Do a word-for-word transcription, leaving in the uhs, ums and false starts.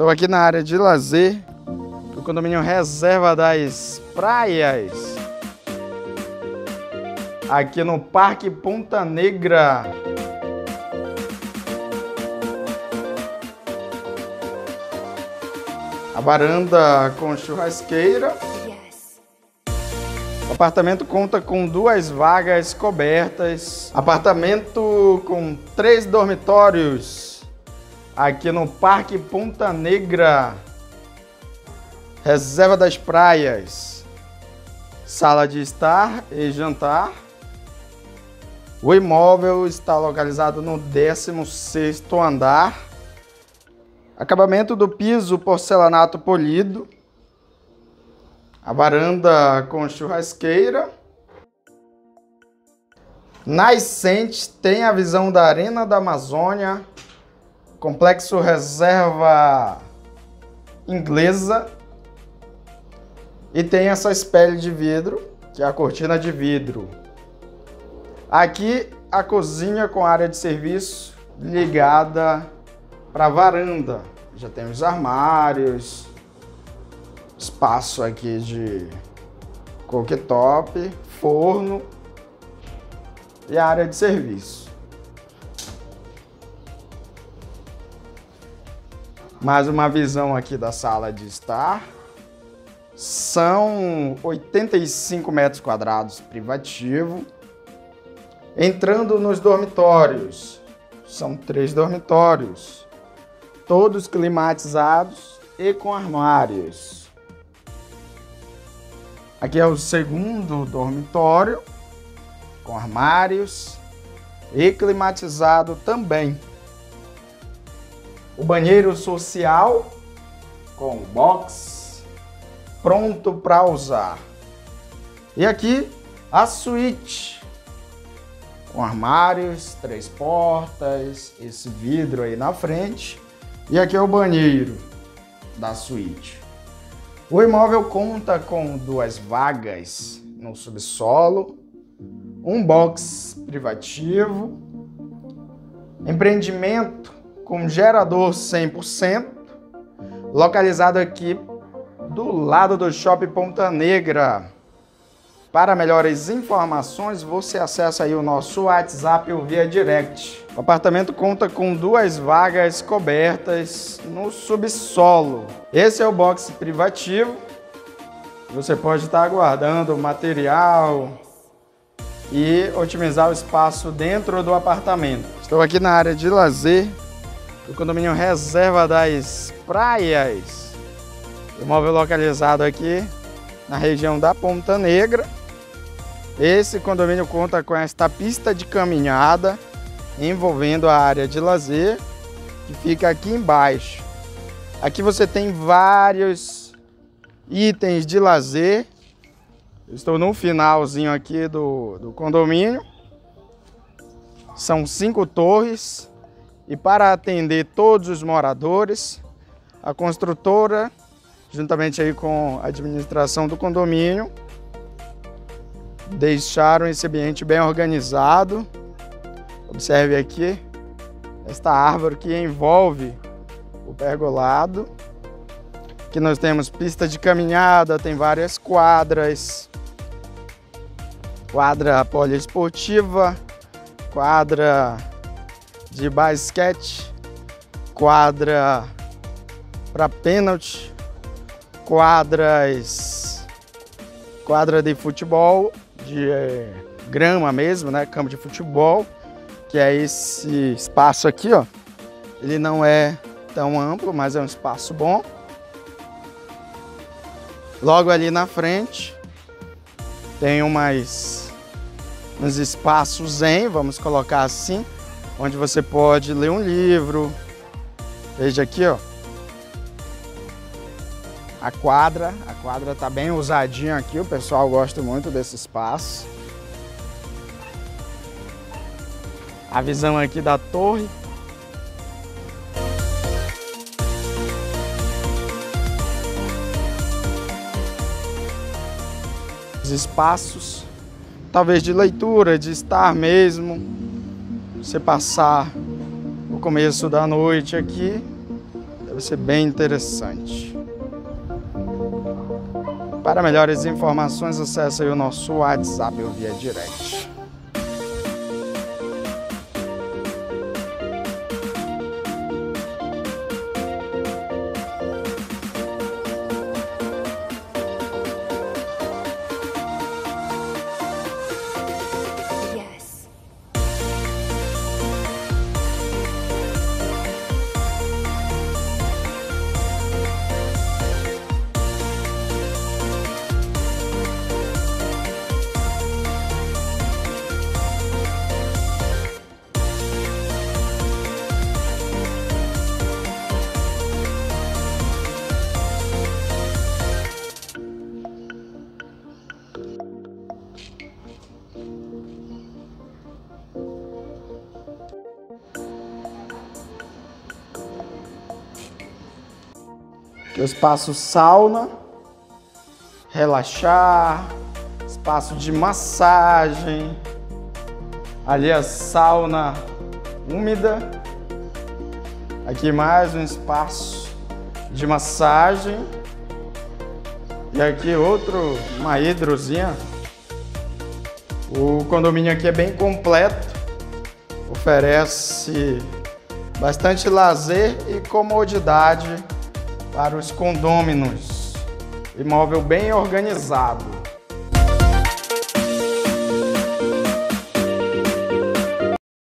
Estou aqui na área de lazer do condomínio Reserva das Praias, aqui no Parque Ponta Negra. A varanda com churrasqueira. O apartamento conta com duas vagas cobertas. Apartamento com três dormitórios. Aqui no Parque Ponta Negra. Reserva das Praias. Sala de estar e jantar. O imóvel está localizado no décimo sexto andar. Acabamento do piso porcelanato polido. A varanda com churrasqueira. Nascente tem a visão da Arena da Amazônia. Complexo Reserva Inglesa. E tem essas peles de vidro, que é a cortina de vidro. Aqui a cozinha com área de serviço ligada para a varanda. Já tem os armários. Espaço aqui de cooktop, forno e área de serviço. Mais uma visão aqui da sala de estar. São oitenta e cinco metros quadrados privativo. Entrando nos dormitórios, são três dormitórios, todos climatizados e com armários. Aqui é o segundo dormitório, com armários e climatizado também. O banheiro social, com box, pronto para usar. E aqui a suíte, com armários, três portas, esse vidro aí na frente. E aqui é o banheiro da suíte. O imóvel conta com duas vagas no subsolo, um box privativo, empreendimento com gerador cem por cento, localizado aqui do lado do Shopping Ponta Negra. Para melhores informações, você acessa aí o nosso WhatsApp ou via direct. O apartamento conta com duas vagas cobertas no subsolo. Esse é o box privativo. Você pode estar aguardando o material e otimizar o espaço dentro do apartamento. Estou aqui na área de lazer do condomínio Reserva das Praias. Imóvel localizado aqui na região da Ponta Negra. Esse condomínio conta com esta pista de caminhada envolvendo a área de lazer que fica aqui embaixo. Aqui você tem vários itens de lazer. Eu estou no finalzinho aqui do, do condomínio. São cinco torres e para atender todos os moradores, a construtora, juntamente aí com a administração do condomínio, deixaram esse ambiente bem organizado. Observe aqui esta árvore que envolve o pergolado. Aqui nós temos pista de caminhada, tem várias quadras. Quadra poliesportiva, quadra de basquete, quadra para pênalti, quadras, quadra de futebol, de é, grama mesmo, né? Campo de futebol, que é esse espaço aqui, ó. Ele não é tão amplo, mas é um espaço bom. Logo ali na frente tem umas, uns espaços zen, vamos colocar assim, onde você pode ler um livro. Veja aqui, ó. A quadra, a quadra tá bem usadinha aqui, o pessoal gosta muito desse espaço. A visão aqui da torre. Os espaços, talvez de leitura, de estar mesmo. Você passar o começo da noite aqui. Vai ser bem interessante. Para melhores informações, acesse aí o nosso WhatsApp ou via direct. Espaço sauna, relaxar, espaço de massagem, ali a sauna úmida, aqui mais um espaço de massagem e aqui outro, uma hidrozinha. O condomínio aqui é bem completo, oferece bastante lazer e comodidade para os condôminos, imóvel bem organizado.